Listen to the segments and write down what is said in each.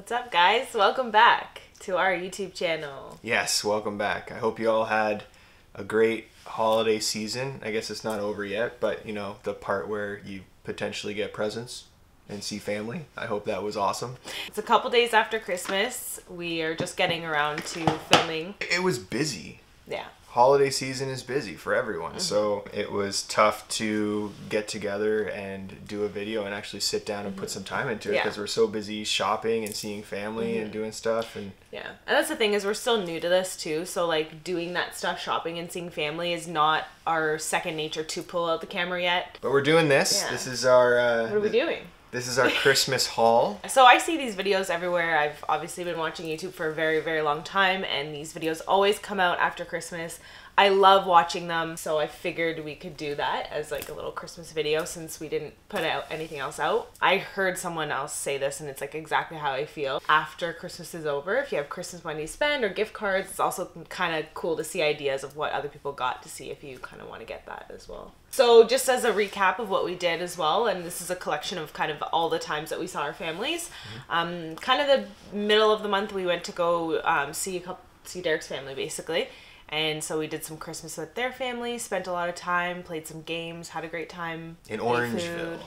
What's up, guys? Welcome back to our YouTube channel. Yes, welcome back. I hope you all had a great holiday season. I guess it's not over yet, but you know, the part where you potentially get presents and see family. I hope that was awesome. It's a couple days after Christmas. We are just getting around to filming. It was busy. Yeah. Holiday season is busy for everyone. Mm-hmm. So it was tough to get together and do a video and actually sit down and put some time into it because we're so busy shopping and seeing family and doing stuff. And yeah, and that's the thing is we're still new to this too. So like doing that stuff, shopping and seeing family is not our second nature to pull out the camera yet. But we're doing this. Yeah. This is our... what are we doing? This is our Christmas haul. So I see these videos everywhere. I've obviously been watching YouTube for a very, very long time, and these videos always come out after Christmas. I love watching them, so I figured we could do that as like a little Christmas video since we didn't put out anything else out. I heard someone else say this, and it's like exactly how I feel. After Christmas is over, if you have Christmas money to spend or gift cards, it's also kind of cool to see ideas of what other people got to see if you kind of want to get that as well. So just as a recap of what we did as well, and this is a collection of kind of all the times that we saw our families. Kind of the middle of the month, we went to go see Darik's family basically. And so we did some Christmas with their family, spent a lot of time, played some games, had a great time. In Orangeville.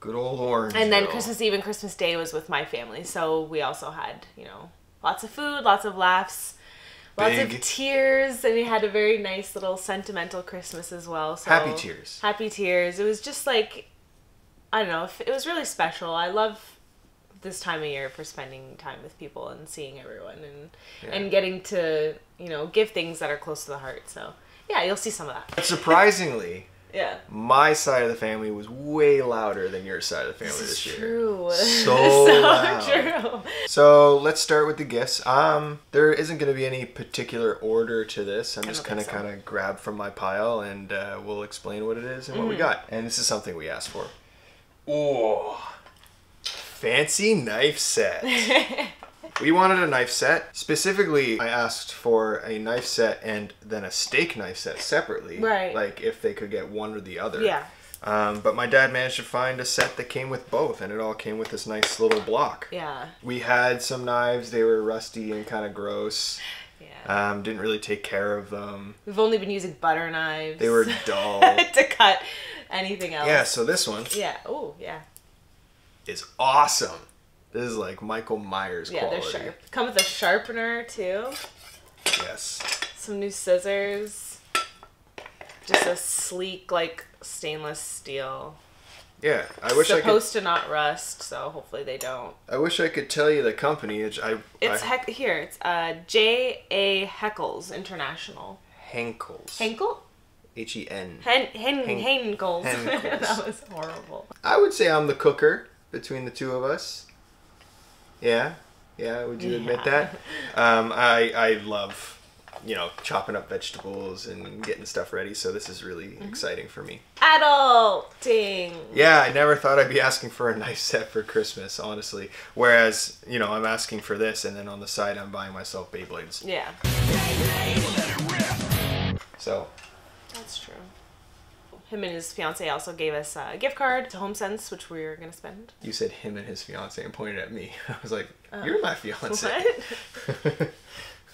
Good old Orangeville. And then Christmas Eve and Christmas Day was with my family. So we also had, you know, lots of food, lots of laughs. Lots of tears, and we had a very nice little sentimental Christmas as well. So, happy tears. Happy tears. It was just like, I don't know, it was really special. I love this time of year for spending time with people and seeing everyone and getting to, you know, give things that are close to the heart. So, yeah, you'll see some of that. But surprisingly... Yeah. My side of the family was way louder than your side of the family this year. True. So true. So let's start with the gifts. There isn't going to be any particular order to this. I'm just kind of grab from my pile and we'll explain what it is and what we got. And this is something we asked for. Oh, fancy knife set. We wanted a knife set. Specifically, I asked for a knife set and then a steak knife set separately. Right. Like, if they could get one or the other. Yeah. But my dad managed to find a set that came with both, and it all came with this nice little block. Yeah. We had some knives. They were rusty and kind of gross. Yeah. Didn't really take care of them. We've only been using butter knives. They were dull. To cut anything else. Yeah, so this one. Yeah. Oh, yeah. Is awesome. This is like Michael Myers quality. Yeah, they're sharp. Come with a sharpener, too. Yes. Some new scissors. Just a sleek, like, stainless steel. Yeah, I wish I could... Supposed to not rust, so hopefully they don't. I wish I could tell you the company. It's J.A. Henckels International. Henckels. Henckels? H-E-N. Henckels. That was horrible. I would say I'm the cooker between the two of us. Yeah, yeah, would you admit that? I love, you know, chopping up vegetables and getting stuff ready, so this is really exciting for me. Adulting! Yeah, I never thought I'd be asking for a knife set for Christmas, honestly. Whereas, you know, I'm asking for this, and then on the side I'm buying myself Beyblades. Yeah. So. That's true. Him and his fiance also gave us a gift card to HomeSense, which we were going to spend. You said him and his fiance and pointed at me. I was like, you're my fiance. What?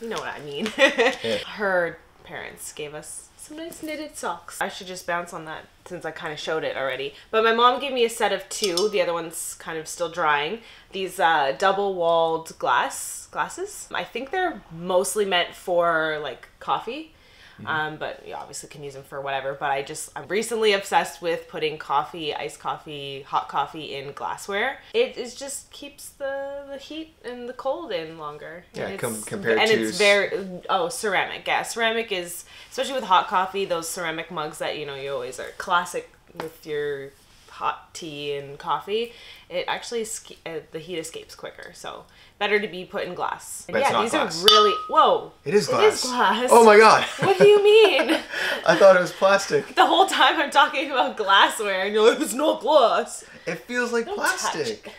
You know what I mean. Yeah. Her parents gave us some nice knitted socks. I should just bounce on that since I kind of showed it already. But my mom gave me a set of two. The other one's kind of still drying. These double-walled glasses. I think they're mostly meant for like coffee. But you obviously can use them for whatever, but I'm recently obsessed with putting coffee, iced coffee, hot coffee in glassware. It is just keeps the heat and the cold in longer. Yeah, compared to... ceramic. Yeah, ceramic is, especially with hot coffee, those ceramic mugs that, you know, you always are classic with your hot tea and coffee, it actually, the heat escapes quicker, so better to be put in glass. But yeah, these glass. Are really, whoa. It is glass. It is glass. Oh my God. What do you mean? I thought it was plastic. The whole time I'm talking about glassware and you're like, it's not glass. It feels like plastic.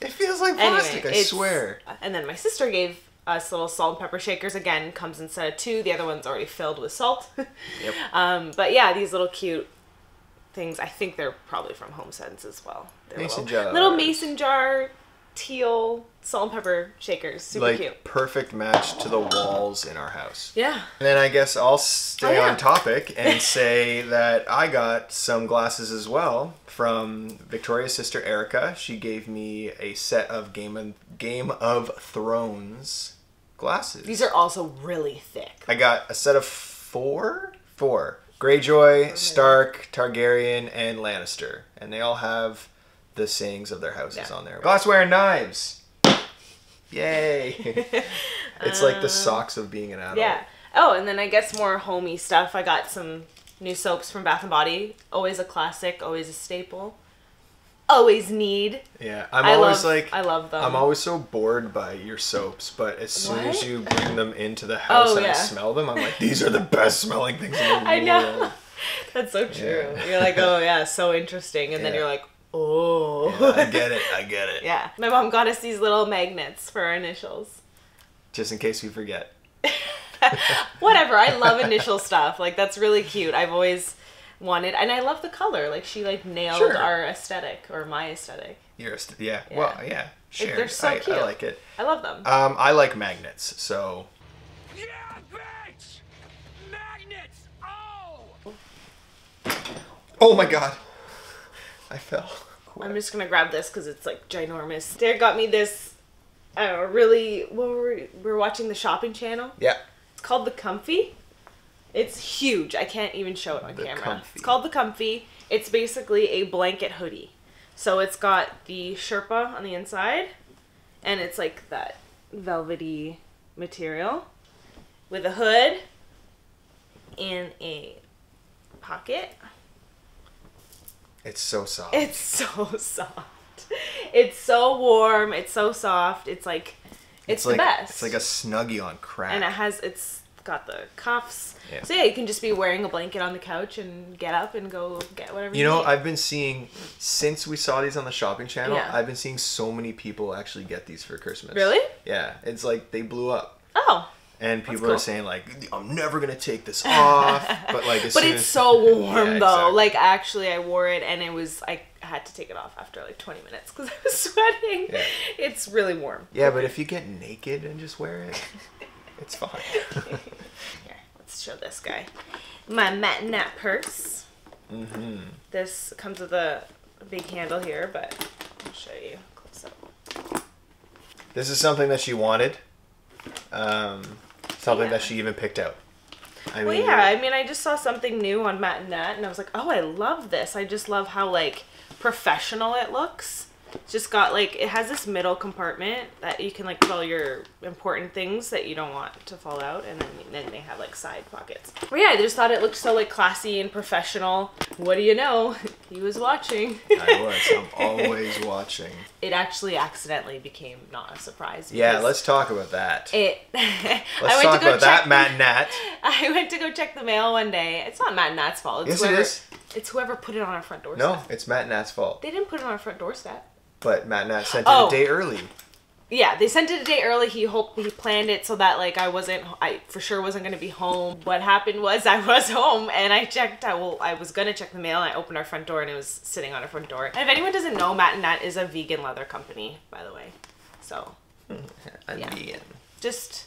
It feels like plastic, anyway, I swear. And then my sister gave us little salt and pepper shakers. Again, comes in set of two. The other one's already filled with salt. Yep. But yeah, these little cute things. I think they're probably from HomeSense as well. They're little mason jar teal salt and pepper shakers. Super like, cute. Perfect match to the walls in our house. Yeah. And then I guess I'll stay on topic and say that I got some glasses as well from Victoria's sister Erica. She gave me a set of Game of Thrones glasses. These are also really thick. I got a set of four. Greyjoy, Stark, Targaryen, and Lannister. And they all have the sayings of their houses on there. Glassware and knives. Yay. It's like the socks of being an adult. Yeah. Oh, and then I guess more homey stuff. I got some new soaps from Bath & Body. Always a classic. Always a staple. Always need. Yeah. I love them. I'm always so bored by your soaps, but as soon as you bring them into the house and I smell them, I'm like, these are the best smelling things in the world. I know. That's so true. Yeah. You're like, oh yeah, so interesting. And then you're like, oh. Yeah, I get it. Yeah. My mom got us these little magnets for our initials. Just in case we forget. Whatever. I love initial stuff. Like, that's really cute. I've always wanted, and I love the color. Like, she like nailed our aesthetic, or my aesthetic. Yours, yeah. Well, yeah. Shared. They're so cute. I like it. I love them. I like magnets, so. Yeah, bitch! Magnets! Oh! Oh my god. I fell. Quick. I'm just gonna grab this because it's like ginormous. Derek got me this. I don't know, really. What were we were watching the shopping channel. Yeah. It's called The Comfy. It's huge. I can't even show it on camera. Comfy. It's called The Comfy. It's basically a blanket hoodie. So it's got the Sherpa on the inside, and it's like that velvety material with a hood and a pocket. It's so soft. It's so soft. It's so warm. It's so soft. It's like, it's the like, best. It's like a Snuggie on crack. And it's got the cuffs. Yeah. So yeah, you can just be wearing a blanket on the couch and get up and go get whatever you know, need. I've been seeing, since we saw these on the shopping channel, I've been seeing so many people actually get these for Christmas. Really? Yeah. It's like, they blew up. Oh. And people are saying like, I'm never gonna take this off, but like, but it's so warm though. Exactly. Like actually, I wore it and it was I had to take it off after like 20 minutes because I was sweating. Yeah. It's really warm. Yeah, but if you get naked and just wear it, it's fine. Here, let's show this guy. My Matt and Nat purse. Mm-hmm. This comes with a big handle here, but I'll show you close up. This is something that she wanted. Something that she even picked out. I mean, well, yeah, I mean, I just saw something new on Matt and Nat, and I was like, oh, I love this. I just love how, like, professional it looks. It's just got, like, it has this middle compartment that you can, like, put all your important things that you don't want to fall out, and then they have, like, side pockets. But yeah, I just thought it looked so, like, classy and professional. What do you know? He was watching. I was. I'm always watching. It actually accidentally became not a surprise. Yeah, let's talk about that. Let's talk about that, Matt and Nat. I went to go check the mail one day. It's not Matt and Nat's fault. Yes, it is. It's whoever put it on our front doorstep. No, it's Matt and Nat's fault. They didn't put it on our front doorstep. But Matt and Nat sent it a day early. Yeah, they sent it a day early. He planned it so that like I for sure wasn't gonna be home. What happened was I was home and I checked. I was gonna check the mail and I opened our front door and it was sitting on our front door. And if anyone doesn't know, Matt and Nat is a vegan leather company, by the way. So I'm vegan. Just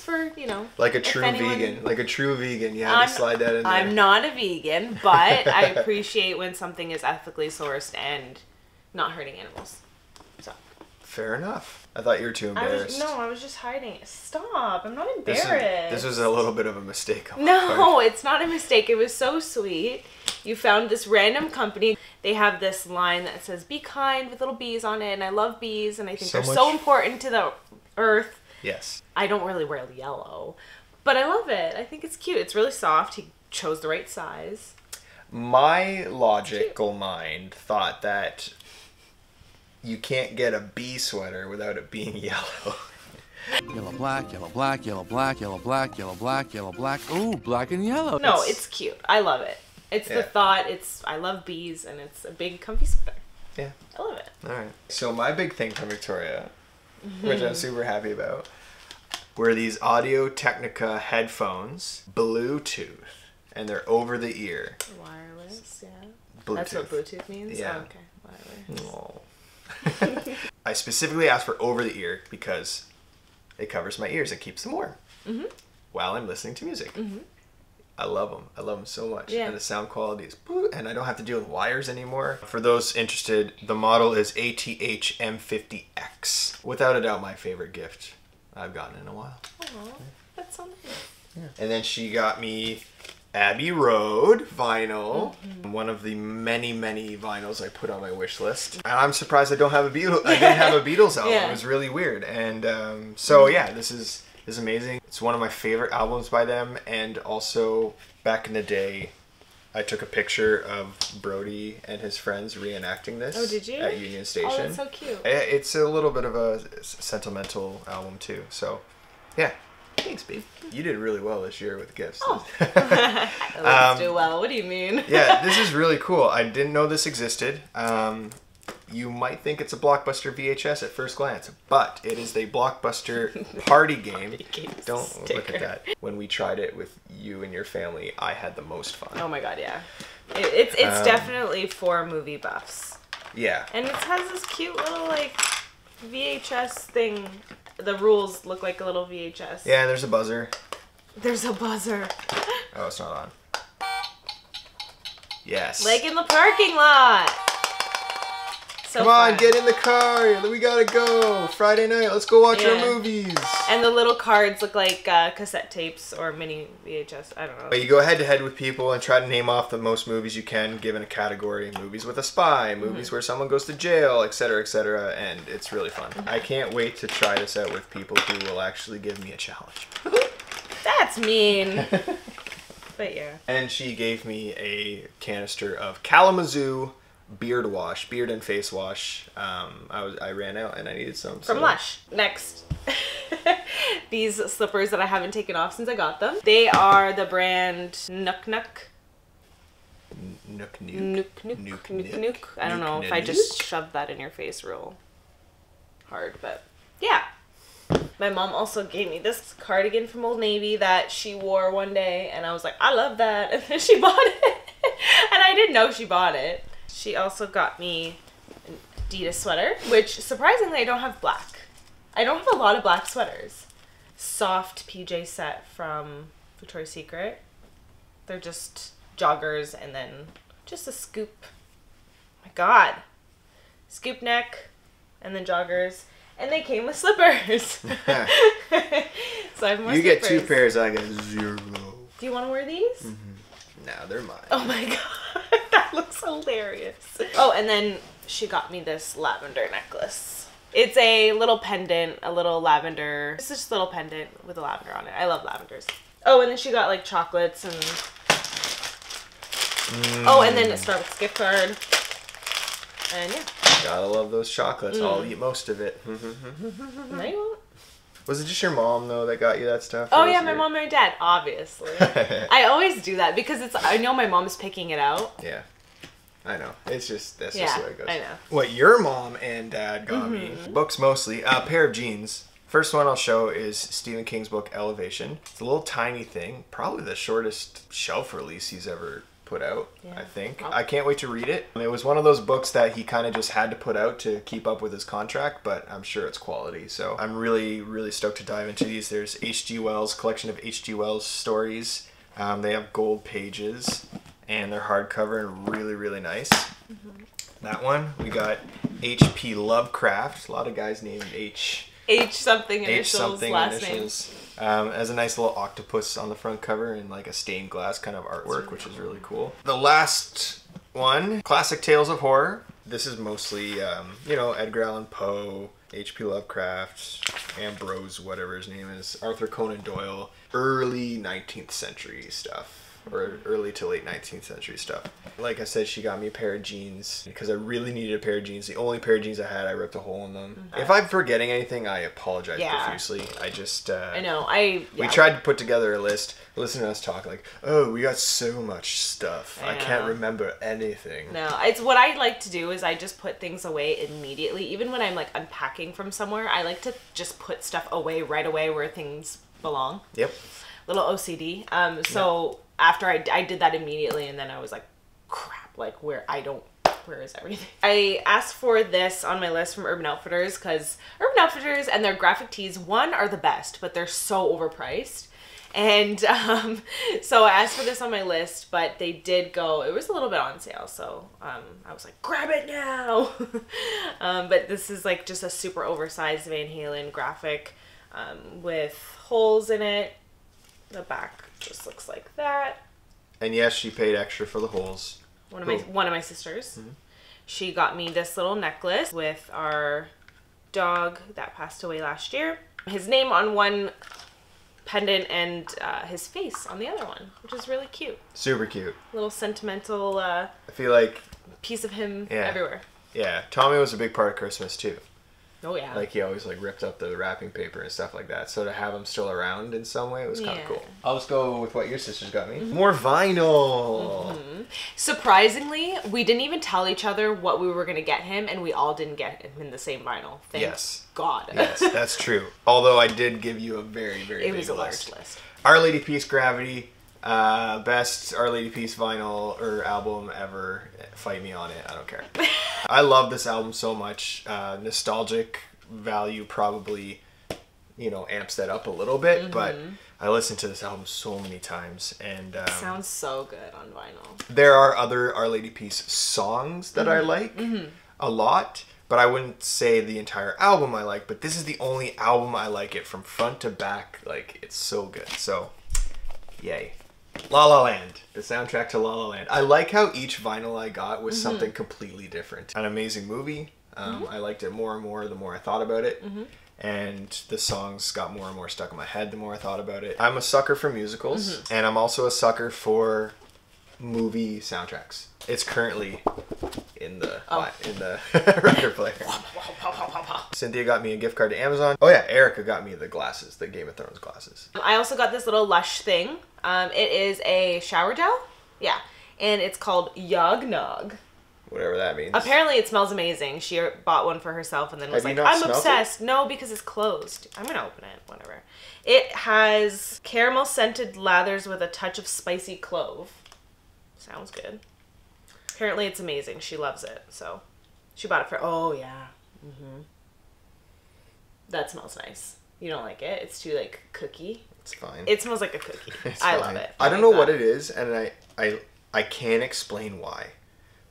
for, you know. Like a true vegan. Like a true vegan. You have to slide that in there. I'm not a vegan, but I appreciate when something is ethically sourced and not hurting animals. So. Fair enough. I thought you were too embarrassed. I was just hiding it. Stop. I'm not embarrassed. This was a little bit of a mistake. No, it's not a mistake. It was so sweet. You found this random company. They have this line that says, be kind, with little bees on it. And I love bees. And I think they're so important to the earth. Yes. I don't really wear yellow, but I love it. I think it's cute. It's really soft. He chose the right size. My logical mind thought that you can't get a bee sweater without it being yellow. Yellow, black, yellow, black, yellow, black, yellow, black, yellow, black, yellow, black. Ooh, black and yellow. No, it's cute. I love it. It's the thought. I love bees, and it's a big comfy sweater. Yeah. I love it. All right. So my big thing from Victoria, which I'm super happy about, were these Audio Technica headphones, Bluetooth, and they're over the ear. Wireless, yeah. Bluetooth. That's what Bluetooth means? Yeah. Oh, okay. Wireless. Aww. I specifically asked for over the ear because it covers my ears. It keeps them warm while I'm listening to music. I love them. I love them so much. Yeah. And the sound quality is... And I don't have to deal with wires anymore. For those interested, the model is ATH-M50X. Without a doubt, my favorite gift I've gotten in a while. Aww, that's so nice. Yeah. And then she got me Abbey Road vinyl. One of the many, many vinyls I put on my wish list. And I'm surprised I don't have a Beatles... I didn't have a Beatles album. Yeah. It was really weird. And so, yeah, this is amazing. It's one of my favorite albums by them. And also, back in the day, I took a picture of Brody and his friends reenacting this. Oh, did you? At Union Station. Oh, that's so cute. It's a little bit of a sentimental album, too. So, yeah. Thanks, babe. You did really well this year with gifts. Oh. I do well. What do you mean? Yeah, this is really cool. I didn't know this existed. You might think it's a Blockbuster VHS at first glance, but it is the Blockbuster party game. Don't sticker. Look at that. When we tried it with you and your family, I had the most fun. Oh my god, yeah. It's definitely for movie buffs. Yeah. And it has this cute little, like, VHS thing. The rules look like a little VHS. Yeah, there's a buzzer. There's a buzzer. Oh, it's not on. Yes. Like in the parking lot. So come on, get in the car. We gotta go. Friday night. Let's go watch our movies. And the little cards look like cassette tapes or mini VHS. I don't know. But you go head to head with people and try to name off the most movies you can, given a category. Movies with a spy, movies where someone goes to jail, etc., etc. And it's really fun. I can't wait to try this out with people who will actually give me a challenge. That's mean. But yeah. And she gave me a canister of Kalamazoo beard wash, beard and face wash. I ran out and I needed some. From Lush. Next. These slippers that I haven't taken off since I got them. They are the brand Nook Nook. Nook Nook. Nook Nook. Nook Nook. I don't know if I just shoved that in your face real hard, but yeah. My mom also gave me this cardigan from Old Navy that she wore one day and I was like, I love that. And then she bought it. And I didn't know she bought it. She also got me an Adidas sweater, which surprisingly I don't have black. I don't have a lot of black sweaters. Soft PJ set from Victoria's Secret. They're just joggers and then just a scoop. Oh my god. Scoop neck and then joggers. And they came with slippers. So I have more slippers. You get two pairs, I get zero. Do you want to wear these? No, they're mine. Oh my god. That looks hilarious. Oh, and then she got me this lavender necklace. It's a little pendant, a little lavender. It's just a little pendant with a lavender on it. I love lavenders. Oh, and then she got like chocolates and... Oh, and then a Starbucks gift card. And yeah. Gotta love those chocolates. I'll eat most of it. No, you won't. Was it just your mom, though, that got you that stuff? Oh, yeah, my mom and my dad, obviously. I always do that because it's. I know my mom's picking it out. Yeah. I know. It's just, that's just the way it goes. I know. What your mom and dad got me, books mostly, a pair of jeans. First one I'll show is Stephen King's book, Elevation. It's a little tiny thing, probably the shortest shelf release he's ever put out, I think. Probably. I can't wait to read it. It was one of those books that he kind of just had to put out to keep up with his contract, but I'm sure it's quality. So I'm really, really stoked to dive into these. There's H.G. Wells, collection of H.G. Wells stories. They have gold pages and they're hardcover and really, really nice. That one, we got H.P. Lovecraft. A lot of guys named H. H something initials, last name. Has a nice little octopus on the front cover and like a stained glass kind of artwork, which is really cool. The last one, classic tales of horror. This is mostly, you know, Edgar Allan Poe, H.P. Lovecraft, Ambrose, whatever his name is, Arthur Conan Doyle, early 19th century stuff. Or early to late 19th century stuff. Like I said, she got me a pair of jeans because I really needed a pair of jeans. The only pair of jeans I had, I ripped a hole in them. If I'm forgetting anything, I apologize profusely. I just... I know. We tried to put together a list. Listen to us talk like, oh, we got so much stuff. I can't remember anything. No, it's what I like to do is I just put things away immediately. Even when I'm like unpacking from somewhere, I like to just put stuff away right away where things belong. Yep. Little OCD. So... After I did that immediately and then I was like, crap, like where I don't where is everything? I asked for this on my list from Urban Outfitters because Urban Outfitters and their graphic tees, one, are the best, but they're so overpriced. And so I asked for this on my list, but they did go, it was a little bit on sale, so I was like, grab it now. But this is like just a super oversized Van Halen graphic with holes in it. The back just looks like that. And yes, she paid extra for the holes. One of my sisters. Mm-hmm. She got me this little necklace with our dog that passed away last year. His name on one pendant and his face on the other one, which is really cute. Super cute. Little sentimental I feel like piece of him everywhere. Yeah. Tommy was a big part of Christmas too. Oh yeah. Like he always like ripped up the wrapping paper and stuff like that. So to have him still around in some way, it was kind of cool. I'll just go with what your sister's got me. Mm-hmm. More vinyl. Mm-hmm. Surprisingly, we didn't even tell each other what we were going to get him, and we all didn't get him in the same vinyl. Thank God. Yes, that's true. Although I did give you a very, very big list. It was a large list. Our Lady Peace Gravity, best Our Lady Peace vinyl or album ever. Fight me on it. I don't care. I love this album so much. Nostalgic value probably, you know, amps that up a little bit, but I listened to this album so many times, and it sounds so good on vinyl. There are other Our Lady Peace songs that I like a lot, but I wouldn't say the entire album I like, but this is the only album I like it from front to back. Like, it's so good. So, yay. La La Land, the soundtrack to La La Land. I like how each vinyl I got was something completely different. An amazing movie. I liked it more and more the more I thought about it. And the songs got more and more stuck in my head the more I thought about it. I'm a sucker for musicals, and I'm also a sucker for movie soundtracks. It's currently in the record player. Cynthia got me a gift card to Amazon. Oh yeah, Erica got me the glasses, the Game of Thrones glasses. I also got this little Lush thing. It is a shower gel. Yeah. And it's called Yog Nog. Whatever that means. Apparently it smells amazing. She bought one for herself and then was like, I'm obsessed. It? No, because it's closed. I'm going to open it. Whatever. It has caramel scented lathers with a touch of spicy clove. Sounds good. Apparently it's amazing. She loves it. So she bought it for, oh yeah. That smells nice. You don't like it? It's too like cookie. It's fine. It smells like a cookie. I love it. I don't know what it is, and I can't explain why,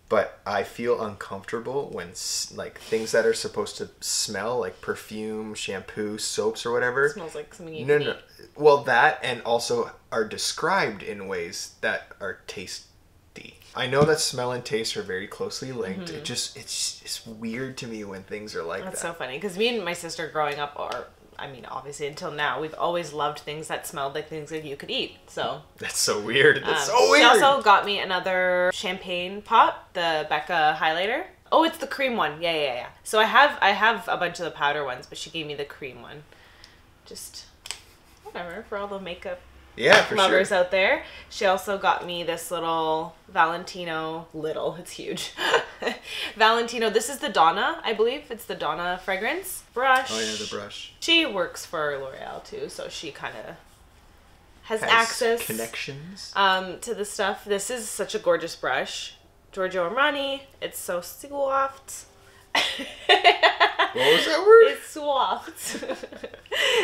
but I feel uncomfortable when like things that are supposed to smell like perfume, shampoo, soaps, or whatever. It smells like something you can eat. No, no. Well, that and also are described in ways that are tasty. I know that smell and taste are very closely linked. It just it's weird to me when things are like that. That's so funny because me and my sister growing up are. I mean, obviously, until now, we've always loved things that smelled like things that you could eat, so. That's so weird. That's so weird. She also got me another champagne pop, the Becca highlighter. Oh, it's the cream one. Yeah, yeah, yeah. So I have a bunch of the powder ones, but she gave me the cream one. Just, whatever, for all the makeup lovers out there. She also got me this little Valentino, it's huge. Valentino, this is the Donna, I believe. It's the Donna fragrance brush. Oh yeah, the brush. She works for L'Oreal too, so she kind of has access connections to the stuff. This is such a gorgeous brush, Giorgio Armani. It's so soft. What was that word? It's soft.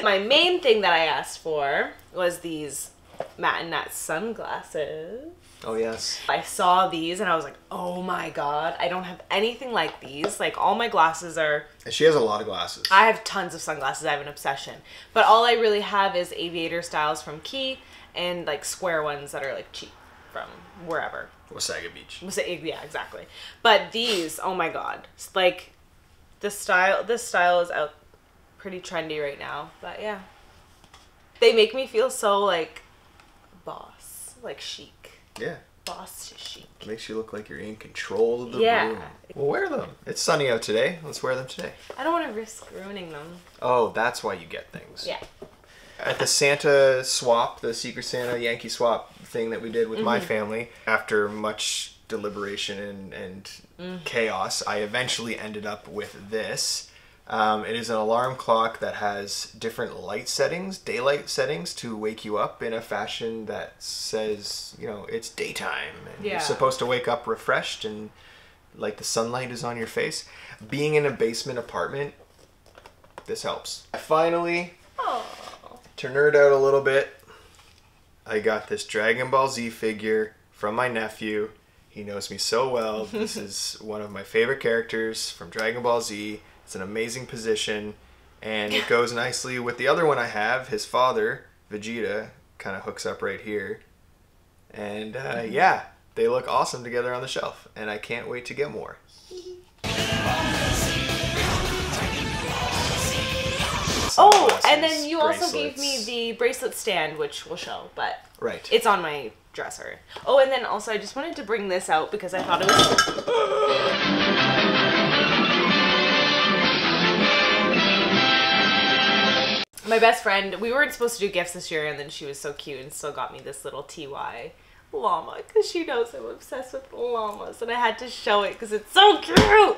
My main thing that I asked for was these Matt and Nat sunglasses. Oh yes. I saw these and I was like, oh my god, I don't have anything like these. Like all my glasses are... And she has a lot of glasses. I have tons of sunglasses. I have an obsession. But all I really have is aviator styles from Key and like square ones that are like cheap from wherever. Wasaga Beach. Yeah, exactly. But these, oh my god. Like this style is out pretty trendy right now. But yeah. They make me feel so like boss, like chic. Yeah. Boss chic. Makes you look like you're in control of the room. Well, wear them. It's sunny out today. Let's wear them today. I don't want to risk ruining them. Oh, that's why you get things. Yeah. At the Santa swap, the Secret Santa Yankee swap thing that we did with my family, after much deliberation and chaos, I eventually ended up with this. It is an alarm clock that has different light settings, daylight settings, to wake you up in a fashion that says, you know, it's daytime and you're supposed to wake up refreshed and like the sunlight is on your face. Being in a basement apartment, this helps. I finally, to nerd out a little bit, I got this Dragon Ball Z figure from my nephew. He knows me so well. This is one of my favorite characters from Dragon Ball Z. It's an amazing position, and it goes nicely with the other one I have. His father, Vegeta, kind of hooks up right here. And yeah, they look awesome together on the shelf, and I can't wait to get more. Oh, and then you also gave me the bracelet stand, which we'll show, but right, it's on my dresser. Oh, and then also I just wanted to bring this out because I thought it was... My best friend, we weren't supposed to do gifts this year, and then she was so cute and still got me this little TY llama because she knows I'm obsessed with llamas, and I had to show it because it's so cute! Look at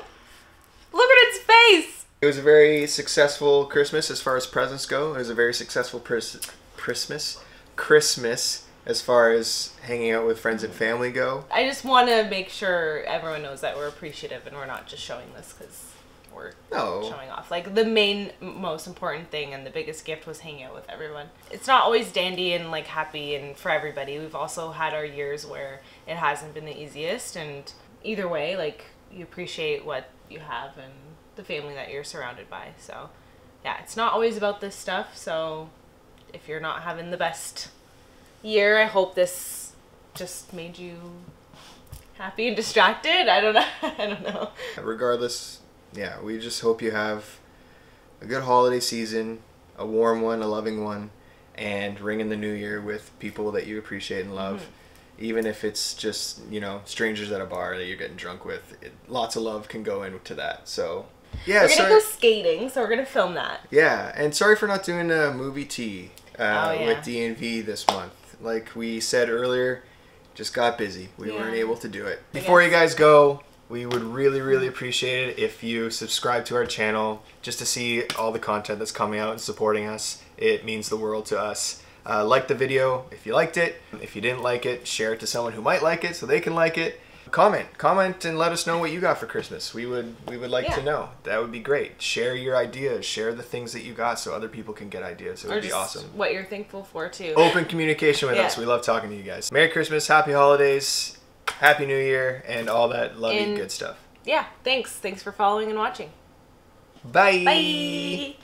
its face! It was a very successful Christmas as far as presents go. It was a very successful Christmas as far as hanging out with friends and family go. I just want to make sure everyone knows that we're appreciative and we're not just showing this because we're showing off. Like, the main, most important thing and the biggest gift was hanging out with everyone. It's not always dandy and, like, happy and for everybody. We've also had our years where it hasn't been the easiest, and either way, like, you appreciate what you have and the family that you're surrounded by. So yeah, it's not always about this stuff. So if you're not having the best year, I hope this just made you happy and distracted. I don't know. I don't know. Regardless, yeah, we just hope you have a good holiday season, a warm one, a loving one, and ring in the new year with people that you appreciate and love. Mm-hmm. Even if it's just, you know, strangers at a bar that you're getting drunk with, lots of love can go into that. So yeah, we're gonna go skating, so we're gonna film that. Yeah, and sorry for not doing a movie tea with DNV this month. Like we said earlier, just got busy. We weren't able to do it. Before you guys go, we would really, really appreciate it if you subscribe to our channel just to see all the content that's coming out and supporting us. It means the world to us. Like the video if you liked it. If you didn't like it, share it to someone who might like it so they can like it. Comment and let us know what you got for Christmas. We would like to know. That would be great. Share your ideas. Share the things that you got so other people can get ideas. It would be awesome. What you're thankful for too. Open communication with us. We love talking to you guys. Merry Christmas, happy holidays, happy new year, and all that lovely good stuff. Yeah, thanks. Thanks for following and watching. Bye. Bye.